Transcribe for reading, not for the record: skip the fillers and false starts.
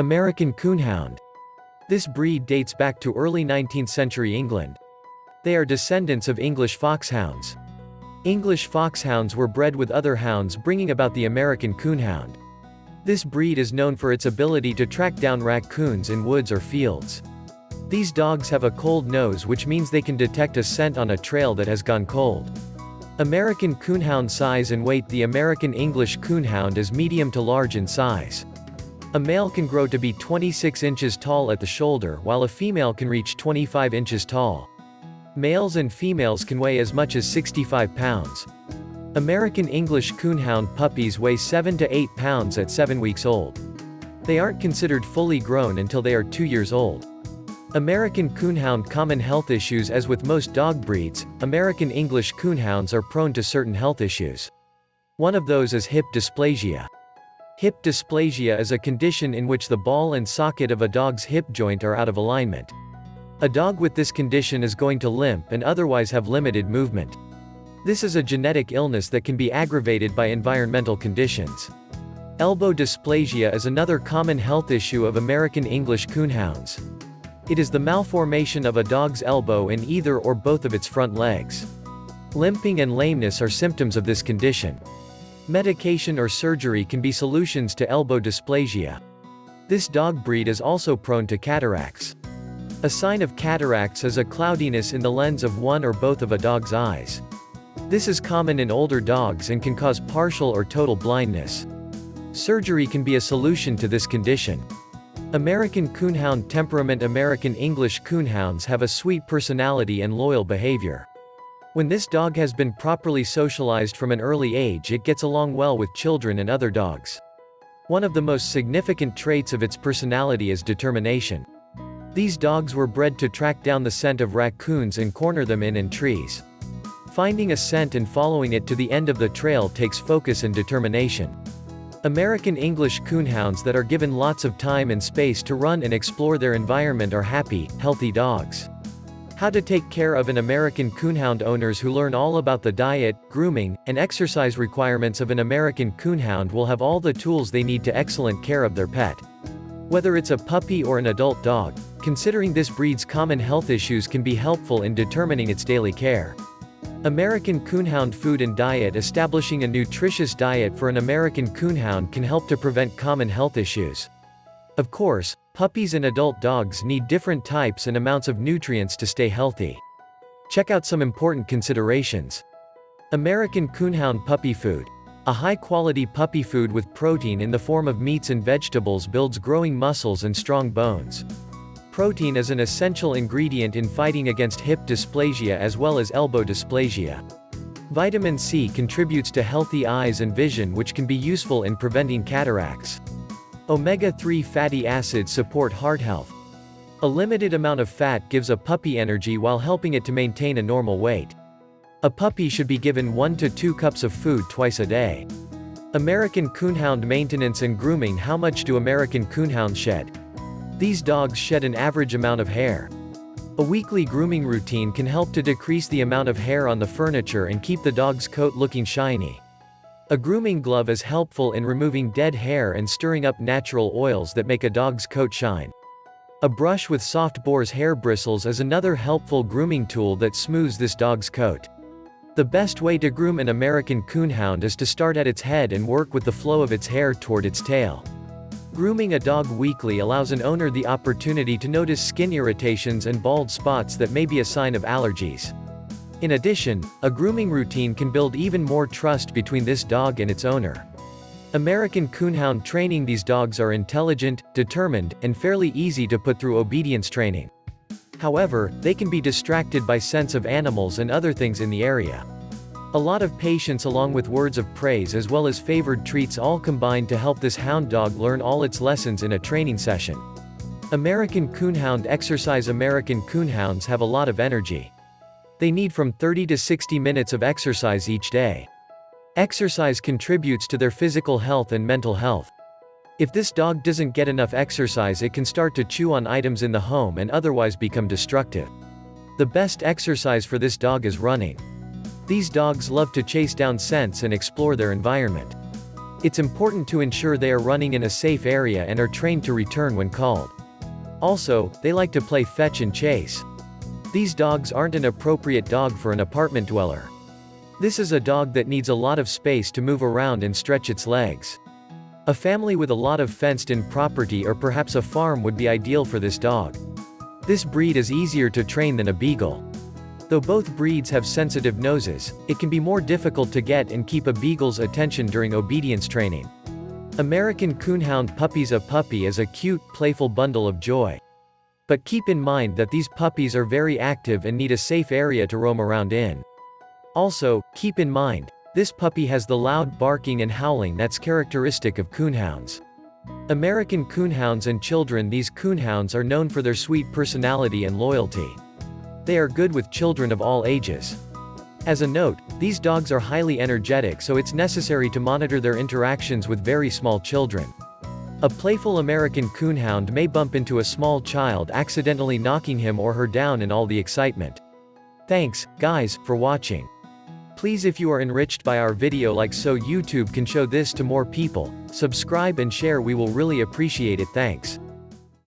American Coonhound. This breed dates back to early 19th century England. They are descendants of English foxhounds. English foxhounds were bred with other hounds, bringing about the American Coonhound. This breed is known for its ability to track down raccoons in woods or fields. These dogs have a cold nose, which means they can detect a scent on a trail that has gone cold. American Coonhound size and weight. The American English Coonhound is medium to large in size. A male can grow to be 26 inches tall at the shoulder, while a female can reach 25 inches tall. Males and females can weigh as much as 65 pounds. American English Coonhound puppies weigh 7 to 8 pounds at 7 weeks old. They aren't considered fully grown until they are 2 years old. American Coonhound common health issues. As with most dog breeds, American English Coonhounds are prone to certain health issues. One of those is hip dysplasia. Hip dysplasia is a condition in which the ball and socket of a dog's hip joint are out of alignment. A dog with this condition is going to limp and otherwise have limited movement. This is a genetic illness that can be aggravated by environmental conditions. Elbow dysplasia is another common health issue of American English Coonhounds. It is the malformation of a dog's elbow in either or both of its front legs. Limping and lameness are symptoms of this condition. Medication or surgery can be solutions to elbow dysplasia. This dog breed is also prone to cataracts. A sign of cataracts is a cloudiness in the lens of one or both of a dog's eyes. This is common in older dogs and can cause partial or total blindness. Surgery can be a solution to this condition. American Coonhound temperament. American English Coonhounds have a sweet personality and loyal behavior. When this dog has been properly socialized from an early age, it gets along well with children and other dogs. One of the most significant traits of its personality is determination. These dogs were bred to track down the scent of raccoons and corner them in trees. Finding a scent and following it to the end of the trail takes focus and determination. American English Coonhounds that are given lots of time and space to run and explore their environment are happy, healthy dogs. How to take care of an American Coonhound. Owners who learn all about the diet, grooming, and exercise requirements of an American Coonhound will have all the tools they need to excellent care of their pet. Whether it's a puppy or an adult dog, considering this breed's common health issues can be helpful in determining its daily care. American Coonhound food and diet. Establishing a nutritious diet for an American Coonhound can help to prevent common health issues. Of course, puppies and adult dogs need different types and amounts of nutrients to stay healthy. Check out some important considerations. American Coonhound puppy food. A high-quality puppy food with protein in the form of meats and vegetables builds growing muscles and strong bones. Protein is an essential ingredient in fighting against hip dysplasia as well as elbow dysplasia. Vitamin C contributes to healthy eyes and vision, which can be useful in preventing cataracts. Omega-3 fatty acids support heart health. A limited amount of fat gives a puppy energy while helping it to maintain a normal weight. A puppy should be given 1 to 2 cups of food twice a day. American Coonhound maintenance and grooming. How much do American Coonhounds shed? These dogs shed an average amount of hair. A weekly grooming routine can help to decrease the amount of hair on the furniture and keep the dog's coat looking shiny. A grooming glove is helpful in removing dead hair and stirring up natural oils that make a dog's coat shine. A brush with soft boar's hair bristles is another helpful grooming tool that smooths this dog's coat. The best way to groom an American Coonhound is to start at its head and work with the flow of its hair toward its tail. Grooming a dog weekly allows an owner the opportunity to notice skin irritations and bald spots that may be a sign of allergies. In addition, a grooming routine can build even more trust between this dog and its owner. American Coonhound training. These dogs are intelligent, determined, and fairly easy to put through obedience training. However, they can be distracted by scents of animals and other things in the area. A lot of patience along with words of praise as well as favored treats all combine to help this hound dog learn all its lessons in a training session. American Coonhound exercise. American Coonhounds have a lot of energy. They need from 30 to 60 minutes of exercise each day. Exercise contributes to their physical health and mental health. If this dog doesn't get enough exercise, it can start to chew on items in the home and otherwise become destructive. The best exercise for this dog is running. These dogs love to chase down scents and explore their environment. It's important to ensure they are running in a safe area and are trained to return when called. Also, they like to play fetch and chase. These dogs aren't an appropriate dog for an apartment dweller. This is a dog that needs a lot of space to move around and stretch its legs. A family with a lot of fenced-in property or perhaps a farm would be ideal for this dog. This breed is easier to train than a beagle. Though both breeds have sensitive noses, it can be more difficult to get and keep a beagle's attention during obedience training. American Coonhound puppies. A puppy is a cute, playful bundle of joy. But keep in mind that these puppies are very active and need a safe area to roam around in. Also, keep in mind, this puppy has the loud barking and howling that's characteristic of coonhounds. American Coonhounds and children. These coonhounds are known for their sweet personality and loyalty. They are good with children of all ages. As a note, these dogs are highly energetic, so it's necessary to monitor their interactions with very small children. A playful American Coonhound may bump into a small child, accidentally knocking him or her down in all the excitement. Thanks, guys, for watching. Please, if you are enriched by our video, like so YouTube can show this to more people, subscribe and share. We will really appreciate it. Thanks.